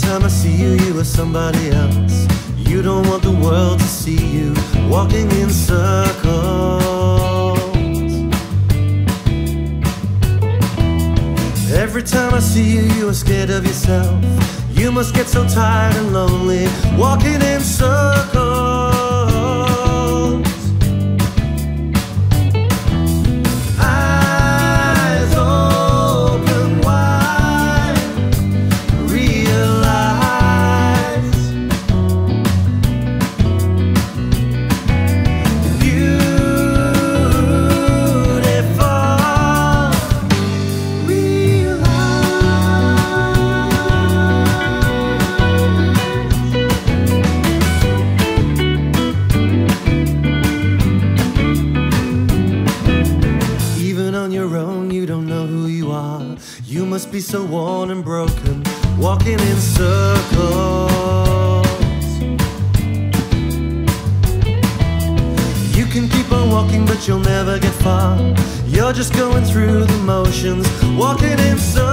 time I see you, you are somebody else. You don't want the world to see you walking in circles. Every time I see you, you are scared of yourself. You must get so tired and lonely walking in circles. Eyes open wide, realize beautiful, You must be so worn and broken, walking in circles. You can keep on walking, but you'll never get far. You're just going through the motions, walking in circles.